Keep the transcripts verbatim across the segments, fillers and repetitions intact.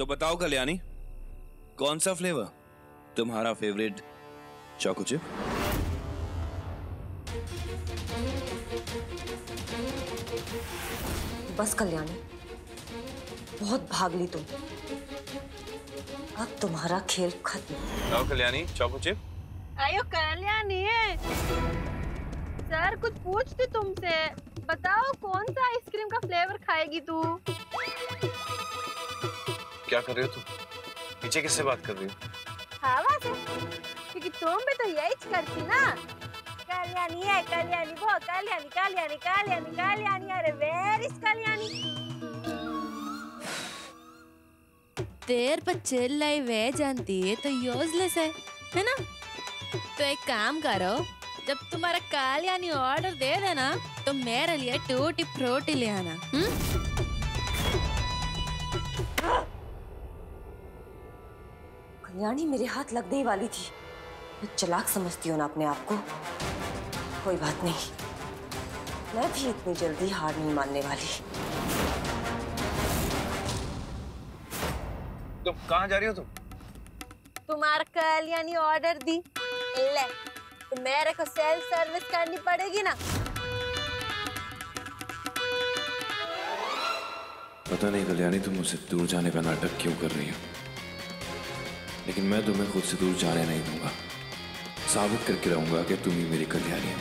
तो बताओ कल्याणी, कौन सा फ्लेवर तुम्हारा फेवरेट? Choco chip? बस कल्याणी, बहुत भाग ली तुम, अब तुम्हारा खेल खत्म। आओ कल्याणी, चॉको चिप। आयो कल्याणी, सर कुछ पूछती तुमसे, बताओ कौन सा आइसक्रीम का फ्लेवर खाएगी तू? क्या कर रहे हो तुम? पीछे किससे बात कर रही हो? हवा से, क्योंकि तुम भी तो यही करती ना। कल्याणी है, कल्याणी वो, कल्याणी कल्याणी कल्याणी कल्याणी, अरे वेर इज कल्याणी? देर पर चिल लाई वे जानती है तो यूजलेस है, है ना? तो एक काम करो, जब तुम्हारा कल्याणी ऑर्डर दे देना तो मेरे लिए टूटी फ्रूटी ले आना। हम्म? कल्याणी मेरे हाथ लगने ही वाली थी। मैं चलाक समझती हूँ ना अपने आप को। कोई बात नहीं, मैं भी इतनी जल्दी हार नहीं मानने वाली। तुम कहाँ जा रही हो तुम? तुम्हारा कल्याणी ऑर्डर दी, ले। तो मेरे को सेल्फ सर्विस करनी पड़ेगी ना। पता नहीं कल्याणी तुम मुझसे दूर जाने का नाटक क्यों कर रही हो, लेकिन मैं तुम्हें खुद से दूर जाने नहीं दूंगा। साबित करके रहूंगा कि तुम ही मेरी कल्याणी हो।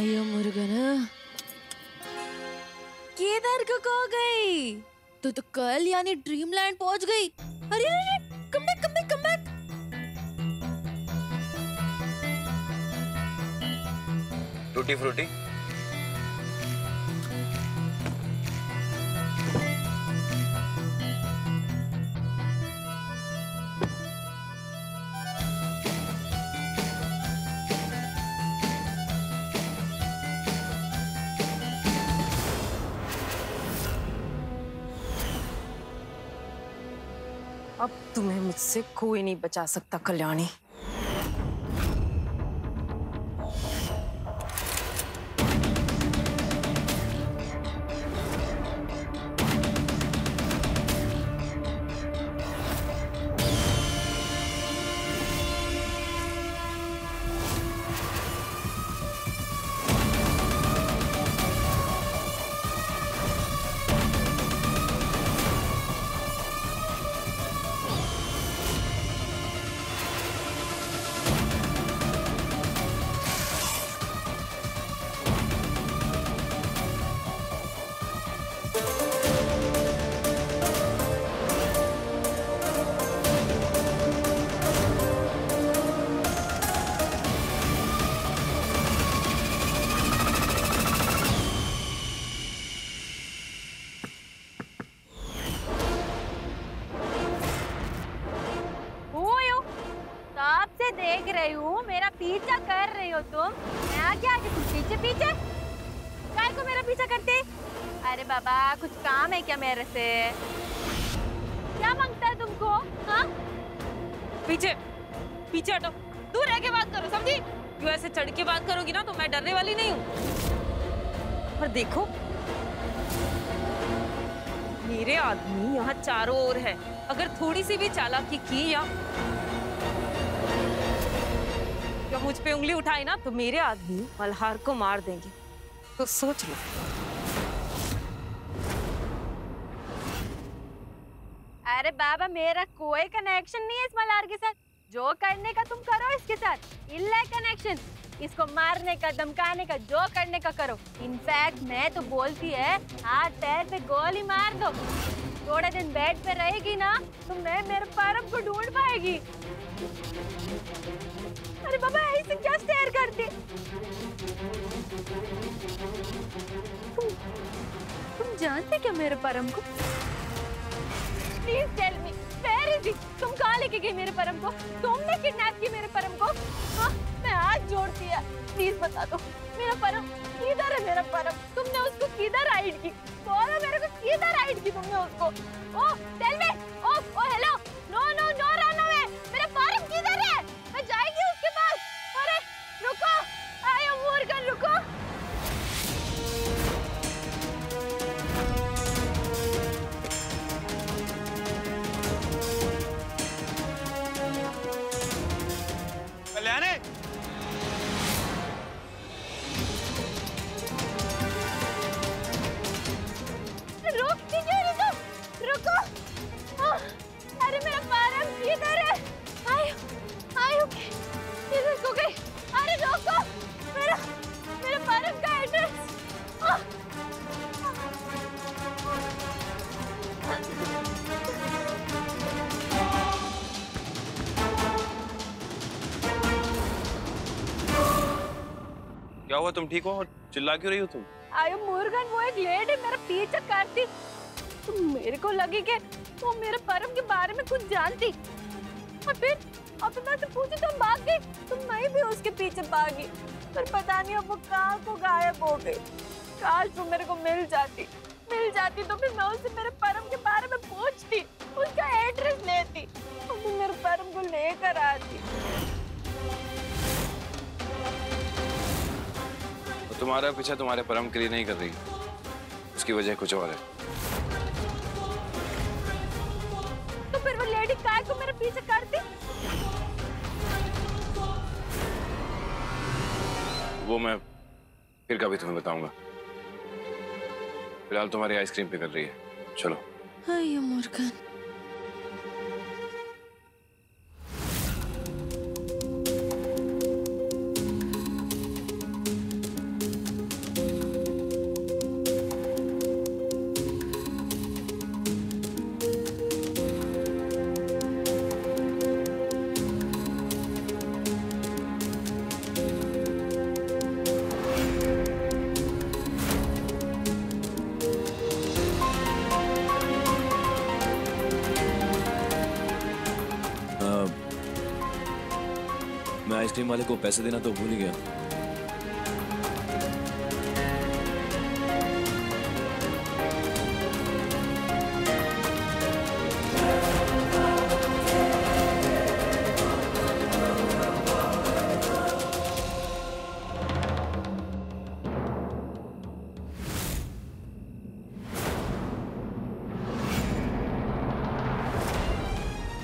अयो मुर्गना, किधर को खो गई? तू तो कल यानी ड्रीमलैंड पहुंच गई। अरे अरे come back come back come back. Tutti frutti तुम्हें मुझसे कोई नहीं बचा सकता कल्याणी। पीछा कर रही हो तुम? मैं आगे आगे तुम पीछे पीछे। काय को मेरा पीछा करते? अरे बाबा कुछ काम है क्या मेरे से? क्या मांगता है तुमको? हाँ? पीछे पीछे हटो, दूर रह के बात करो, समझी? क्यों ऐसे चढ़ के बात करोगी ना तो मैं डरने वाली नहीं हूँ। पर देखो मेरे आदमी यहाँ चारों ओर है, अगर थोड़ी सी भी चालाकी की या मुझ पे उंगली उठाई ना तो मेरे आदमी मल्हार को मार देंगे, तो सोच लो। अरे बाबा मेरा कोई कनेक्शन नहीं है इस मल्हार के साथ। जो करने का तुम करो इसके साथ, इल्ला कनेक्शन। इसको मारने का, धमकाने का, जो करने का करो। इनफैक्ट मैं तो बोलती है हाथ पैर पे गोली मार दो। थोड़े दिन बेड पे रहेगी ना तो मैं मेरे परम को ढूंढ पाएगी। अरे बाबा ऐसे क्या स्टेयर करते? तुम तुम जानते क्या मेरे परम को? Please tell me, where is he? तुम कहाँ लेके गई मेरे परम को? तुमने किडनैप की मेरे परम को? हाँ, मैं हाथ जोड़ती है, प्लीज बता दो मेरा परम किधर है? मेरा परम तुमने उसको किधर राइड की? बोलो मेरे को किधर राइड की तुमने उसको? Oh tell me, oh oh hello, no no no run away, मेरा परम किधर है? मैं जाएगी उसके पास। अरे रुको, आयो मुर्गन रुको। क्या हुआ, तुम ठीक हो? चिल्ला क्यों रही हो तुम? आयो मुर्गन, वो एक लेडी मेरा पीछा करती, तो मेरे को लगी कि वो मेरे परम के बारे में कुछ जानती, और फिर अपना से पूछी तो भाग गई, तो मैं भी उसके पीछे भागी, पर पता नहीं अब वो कहाँ को गायब हो गई। काश वो मेरे को मिल जाती मिल जाती तो फिर मैं उससे मेरे परम के बारे में पूछती, उसका एड्रेस लेती, और फिर मेरे परम को लेकर आती। तुम्हारा पीछा तुम्हारे परम के लिए नहीं कर रही, उसकी वजह कुछ और है। तो फिर वो लेडी काय को मेरे पीछे करती? वो मैं फिर कभी तुम्हें बताऊंगा, फिलहाल तुम्हारी आइसक्रीम पे कर रही है, चलो। हाँ ये मुर्गन। मैं आइसक्रीम वाले को पैसे देना तो भूल ही गया।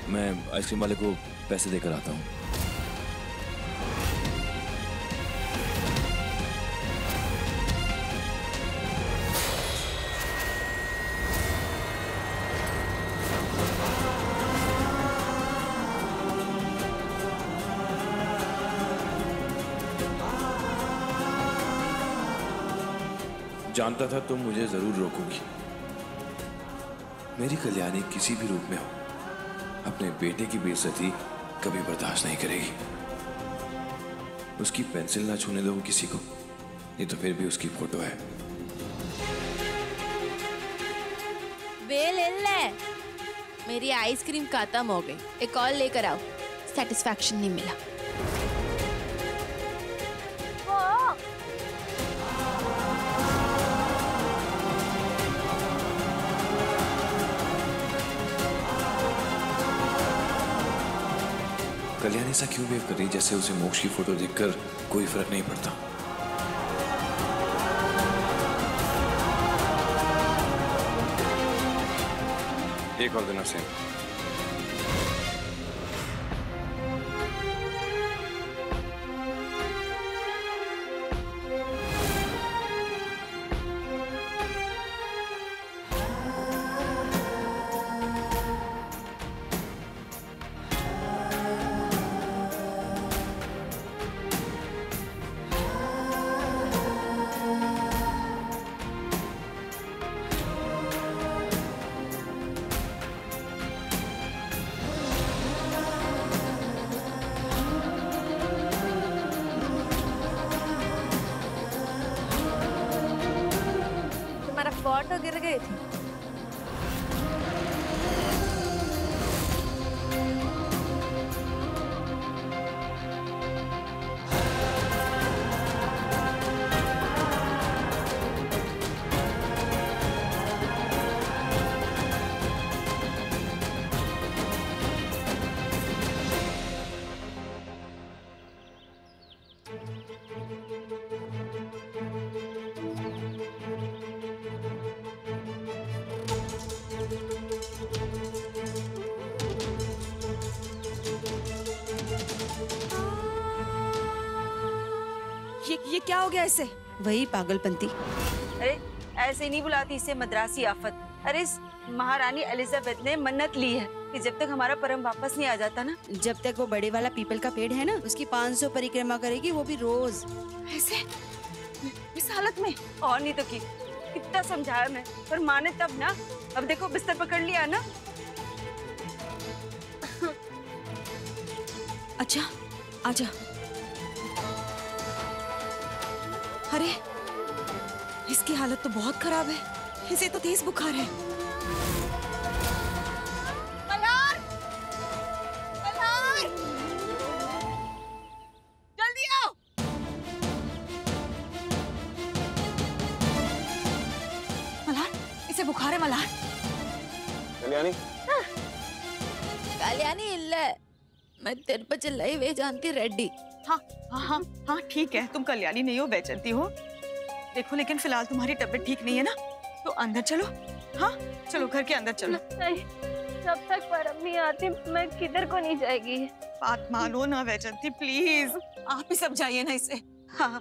मैं आइसक्रीम वाले को पैसे देकर आता हूँ। जानता था तुम मुझे जरूर रोकोगी। मेरी कल्याणी किसी भी रूप में हो, अपने बेटे की बेइज्जती कभी बर्दाश्त नहीं करेगी। उसकी पेंसिल ना छूने दो किसी को, नहीं तो फिर भी उसकी फोटो है। बे ले ले। मेरी आइसक्रीम खत्म हो गई, एक और लेकर आओ। सेटिस्फैक्शन नहीं मिला। कल्याणी ऐसा क्यों बिहेव कर रही जैसे उसे मोक्ष की फोटो देखकर कोई फर्क नहीं पड़ता। एक और देना सेम। फोटो गिर गई थी। ये ये क्या हो गया इससे? वही पागलपंती। अरे ऐसे नहीं बुलाती इसे मद्रासी आफत। अरे इस महारानी एलिजाबेथ ने मन्नत ली है कि जब तक हमारा परम वापस नहीं आ जाता ना, जब तक वो बड़े वाला पीपल का पेड़ है ना, उसकी पाँच सौ परिक्रमा करेगी, वो भी रोज ऐसे इस हालत में। और नहीं तो की कितना समझाया मैं, पर माने तब ना। अब देखो बिस्तर पकड़ लिया ना। अच्छा आजा। अरे इसकी हालत तो बहुत खराब है, इसे तो तेज बुखार है। मल्हार! मल्हार! जल्दी आओ। मल्हार, इसे बुखार है मल्हार। कल्याणी? हाँ। कल्याणी इल्ले, मैं तेरे पर चिल्लाई वे जानती रेड्डी। हाँ हाँ हाँ ठीक है, तुम कल्याणी नहीं हो, बेचलती हो। देखो लेकिन फिलहाल तुम्हारी तबीयत ठीक नहीं है ना, तो अंदर चलो। हाँ चलो, घर के अंदर चलो। नहीं, जब तक परम नहीं आती मैं किधर को नहीं जाएगी। बात मानो ना वैजंती, प्लीज आप ही समझाइए ना इसे। हाँ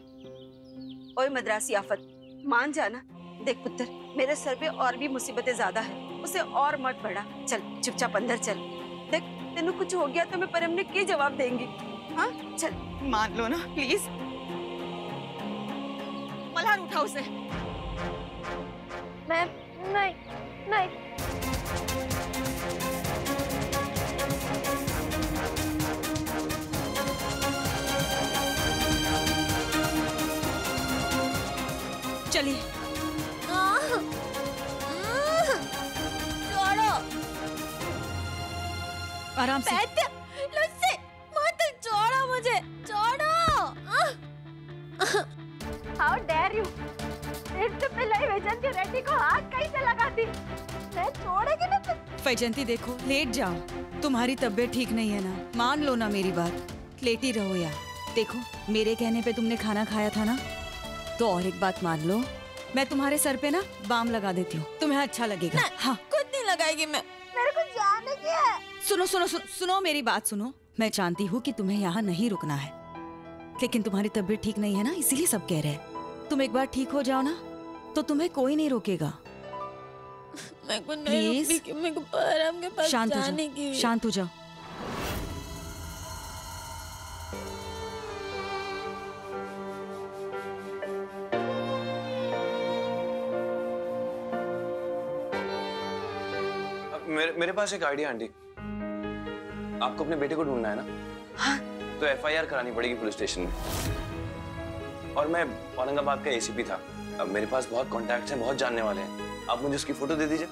ओए मद्रासी आफत, मान जाना। देख पुत्र, मेरे सर पे और भी मुसीबतें ज्यादा है, उसे और मत बढ़ा। चल चुपचाप अंदर चल। देख तेनू कुछ हो गया तो मैं परम ने क्या जवाब देंगी। हाँ चल, मान लो ना प्लीज। मल्हार उठाओ उसे। मैं नहीं नहीं चलिए। छोड़ो, आराम से। लुस्सी, मत छोड़ो मुझे, छोड़ो। How dare you? Vaijanti Reddy को हाथ कैसे लगाती? मैं छोड़ेगी ना तुम। वैजंती देखो, लेट जाओ, तुम्हारी तबीयत ठीक नहीं है ना, मान लो ना मेरी बात। लेटी रहो यार। देखो मेरे कहने पे तुमने खाना खाया था ना, तो और एक बात मान लो, मैं तुम्हारे सर पे ना बाम लगा देती हूँ, तुम्हें अच्छा लगेगा। हाँ कुछ नहीं लगाएगी मैं, मेरे को जाने की है। सुनो सुनो सुनो मेरी बात सुनो, मैं जानती हूँ कि तुम्हें यहाँ नहीं रुकना है, लेकिन तुम्हारी तबीयत ठीक नहीं है ना, इसीलिए सब कह रहे हैं। तुम एक बार ठीक हो जाओ ना तो तुम्हें कोई नहीं रोकेगा। मैं को नहीं रोकेगी, मैं को परम के पास जाने की। शांत हो जाओ। मेरे मेरे पास एक आइडिया आंटी, आपको अपने बेटे को ढूंढना है ना। हाँ। तो एफ आई आर करानी पड़ेगी पुलिस स्टेशन में, और मैं औरंगाबाद का ए सी पी था। अब मेरे पास बहुत कॉन्टैक्ट्स हैं, बहुत जानने वाले हैं। आप मुझे उसकी फोटो दे दीजिए,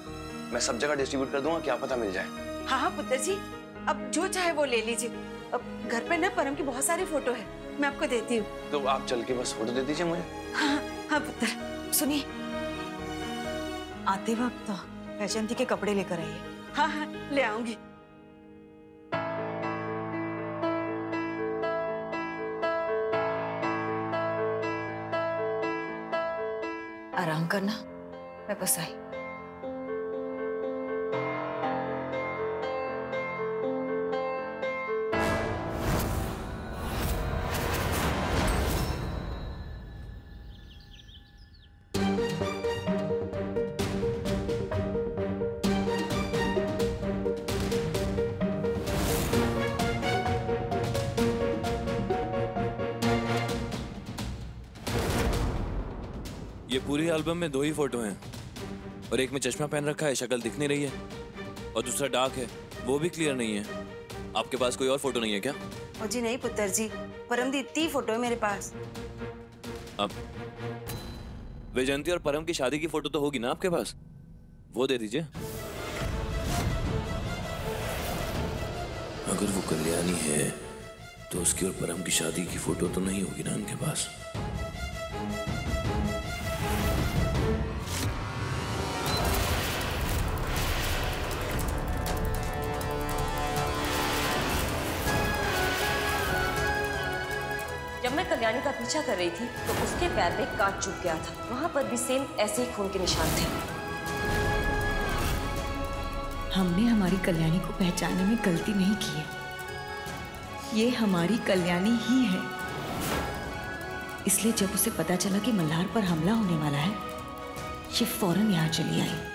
मैं सब जगह डिस्ट्रीब्यूट कर दूंगा, क्या पता मिल जाए। हाँ हाँ पुत्र जी, अब जो चाहे वो ले लीजिए। अब घर पे ना परम की बहुत सारी फोटो है, मैं आपको देती हूँ, तो आप चल के बस फोटो दे दीजिए मुझे। हाँ हाँ पुत्र, सुनिए आते वक्त तो वैजंती के कपड़े लेकर आइए। हाँ हाँ ले आऊंगी। आराम करना, मैं बस आई। ये पूरी एल्बम में दो ही फोटो हैं, और एक में चश्मा पहन रखा है, शक्ल दिख नहीं रही है, और दूसरा डार्क है, वो भी क्लियर नहीं है। आपके पास कोई और फोटो नहीं है क्या? ओ जी नहीं पुत्र जी, परम दी इतनी फोटो है मेरे पास। अब वैजंती और परम की शादी की फोटो तो होगी ना आपके पास, वो दे दीजिए। अगर वो कल्याणी है तो उसकी और परम की शादी की फोटो तो नहीं होगी ना उनके पास। जब मैं कल्याणी का पीछा कर रही थी तो उसके पैर में काट चुभ गया था, वहां पर भी सेम ऐसे ही खून के निशान थे। हमने हमारी कल्याणी को पहचानने में गलती नहीं की है, ये हमारी कल्याणी ही है। इसलिए जब उसे पता चला कि मल्हार पर हमला होने वाला है, ये फौरन यहाँ चली आई।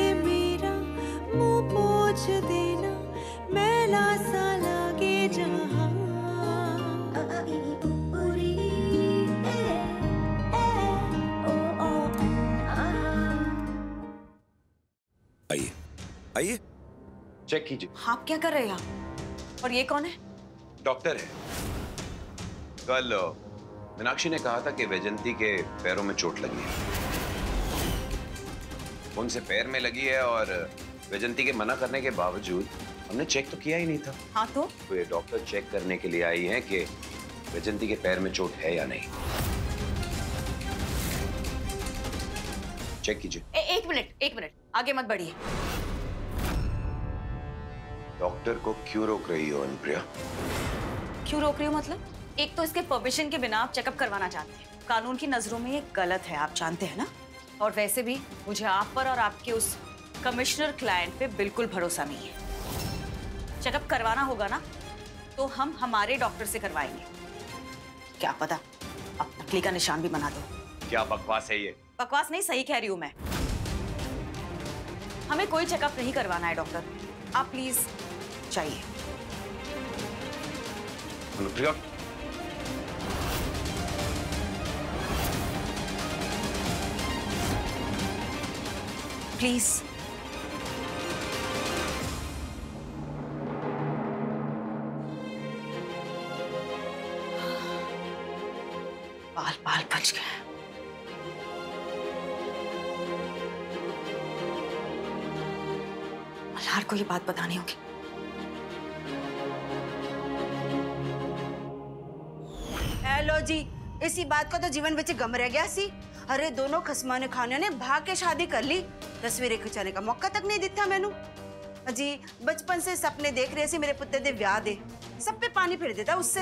मेरा मुँह पोंछ देना, मैला सा लागे जहाँ। आइए चेक कीजिए। आप क्या कर रहे हैं यहाँ? और ये कौन है? डॉक्टर है। कल मीनाक्षी ने कहा था कि वैजयंती के पैरों में चोट लगी है। उनसे पैर में लगी है और वैजयंती के मना करने के बावजूद हमने चेक तो किया ही नहीं था। हाँ तो? तो ये डॉक्टर चेक करने के लिए आई है कि वैजयंती के पैर में चोट है या नहीं। चेक कीजिए। एक मिनट एक मिनट आगे मत बढ़िए। डॉक्टर को क्यों रोक रही हो अनुप्रिया? क्यों रोक रही हो मतलब? एक तो इसके परमिशन के बिना आप चेकअप करवाना चाहते हैं। कानून की नजरों में ये गलत है, आप जानते हैं ना। और वैसे भी मुझे आप पर और आपके उस कमिश्नर क्लाइंट पे बिल्कुल भरोसा नहीं है। चेकअप करवाना होगा ना तो हम हमारे डॉक्टर से करवाएंगे। क्या पता आप नकली का निशान भी बना दो। क्या बकवास है ये? बकवास नहीं, सही कह रही हूँ मैं। हमें कोई चेकअप नहीं करवाना है डॉक्टर, आप प्लीज चाहिए। अनुप्रिया प्लीज। बाल बाल बच गए। मल्हार को ये बात बतानी होगी। हेलो जी, इसी बात का तो जीवन बच्चे गम रह गया सी। अरे दोनों खसमाने खाने ने भाग के शादी कर ली, तस्वीरें खिंचाने का मौका तक नहीं दिखता मैनू। जी बचपन से सपने देख रहे सी मेरे पुत्र दे ब्याह दे, सब पे पानी फेर देता उससे।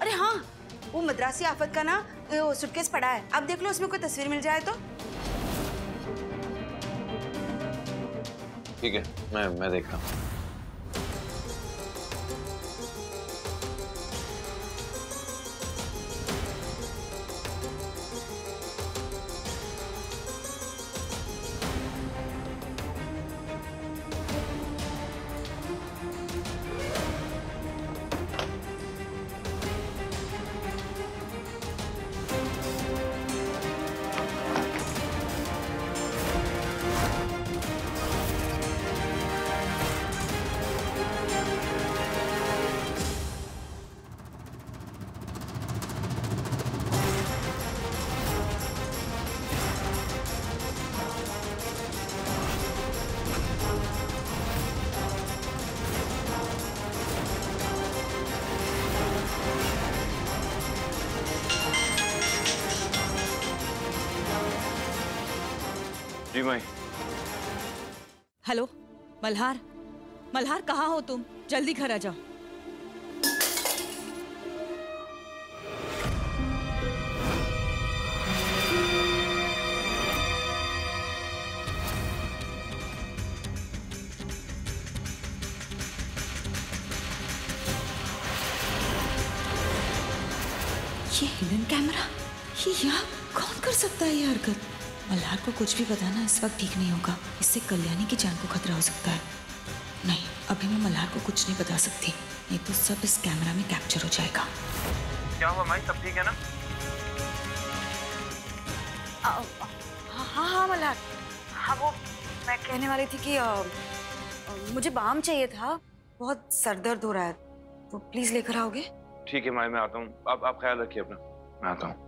अरे हाँ, वो मद्रासी आफत का ना सूटकेस पड़ा है, आप देख लो उसमें कोई तस्वीर मिल जाए तो। ठीक है, मैं मैं देखता हूँ। हेलो मल्हार, मल्हार कहाँ हो तुम? जल्दी घर आ जाओ। ये हिडन कैमरा, ये यार कौन कर सकता है ये हरकत? मल्हार को कुछ भी बताना इस वक्त ठीक नहीं होगा, इससे कल्याणी की जान को खतरा हो सकता है। नहीं, अभी मैं मल्हार को कुछ नहीं बता सकती, नहीं तो सब इस कैमरा में कैप्चर हो जाएगा। क्या हुआ माई, सब ठीक है ना? हाँ हाँ हा, मल्हार हाँ, वो मैं कहने वाली थी कि आ, आ, मुझे बाम चाहिए था, बहुत सर दर्द हो रहा है, तो प्लीज लेकर आओगे? ठीक है माई, मैं आता हूँ। आप, आप ख्याल रखिए अपना, मैं आता हूँ।